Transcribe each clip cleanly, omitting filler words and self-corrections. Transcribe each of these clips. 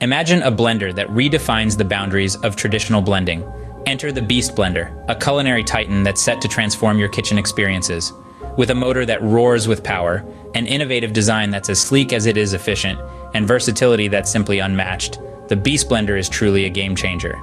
Imagine a blender that redefines the boundaries of traditional blending. Enter the Beast Blender, a culinary titan that's set to transform your kitchen experiences. With a motor that roars with power, an innovative design that's as sleek as it is efficient, and versatility that's simply unmatched, the Beast Blender is truly a game changer.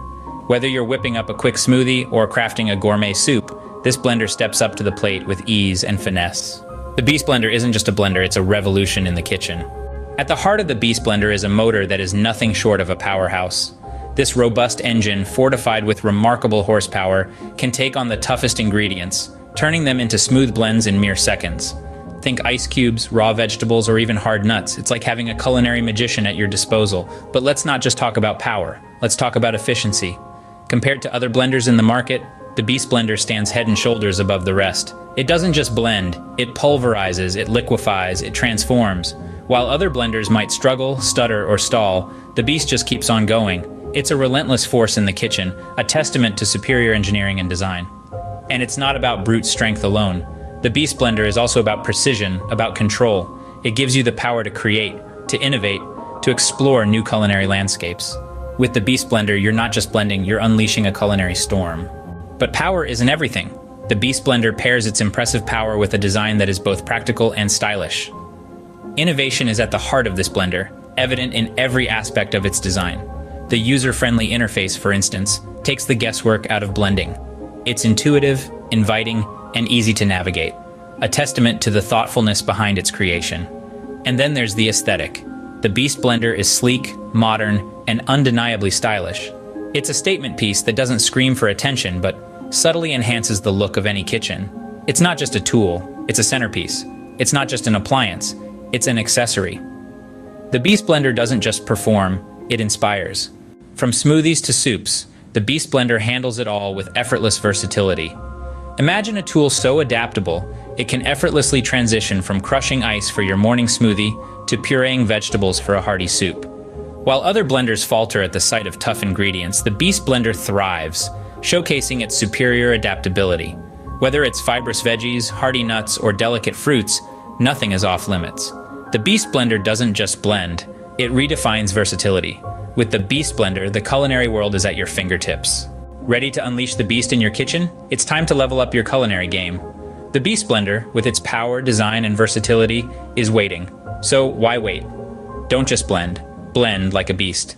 Whether you're whipping up a quick smoothie or crafting a gourmet soup, this blender steps up to the plate with ease and finesse. The Beast Blender isn't just a blender, it's a revolution in the kitchen. At the heart of the Beast Blender is a motor that is nothing short of a powerhouse. This robust engine, fortified with remarkable horsepower, can take on the toughest ingredients, turning them into smooth blends in mere seconds. Think ice cubes, raw vegetables, or even hard nuts. It's like having a culinary magician at your disposal. But let's not just talk about power, let's talk about efficiency. Compared to other blenders in the market, the Beast Blender stands head and shoulders above the rest. It doesn't just blend, it pulverizes, it liquefies, it transforms. While other blenders might struggle, stutter, or stall, the Beast just keeps on going. It's a relentless force in the kitchen, a testament to superior engineering and design. And it's not about brute strength alone. The Beast Blender is also about precision, about control. It gives you the power to create, to innovate, to explore new culinary landscapes. With the Beast Blender, you're not just blending, you're unleashing a culinary storm. But power isn't everything. The Beast Blender pairs its impressive power with a design that is both practical and stylish. Innovation is at the heart of this blender, evident in every aspect of its design. The user-friendly interface, for instance, takes the guesswork out of blending. It's intuitive, inviting, and easy to navigate, a testament to the thoughtfulness behind its creation. And then there's the aesthetic. The Beast Blender is sleek, modern, and undeniably stylish. It's a statement piece that doesn't scream for attention, but subtly enhances the look of any kitchen. It's not just a tool, it's a centerpiece. It's not just an appliance, it's an accessory. The Beast Blender doesn't just perform, it inspires. From smoothies to soups, the Beast Blender handles it all with effortless versatility. Imagine a tool so adaptable, it can effortlessly transition from crushing ice for your morning smoothie to pureeing vegetables for a hearty soup. While other blenders falter at the sight of tough ingredients, the Beast Blender thrives, showcasing its superior adaptability. Whether it's fibrous veggies, hearty nuts, or delicate fruits, nothing is off limits. The Beast Blender doesn't just blend, it redefines versatility. With the Beast Blender, the culinary world is at your fingertips. Ready to unleash the beast in your kitchen? It's time to level up your culinary game. The Beast Blender, with its power, design, and versatility, is waiting. So why wait? Don't just blend. Blend like a beast.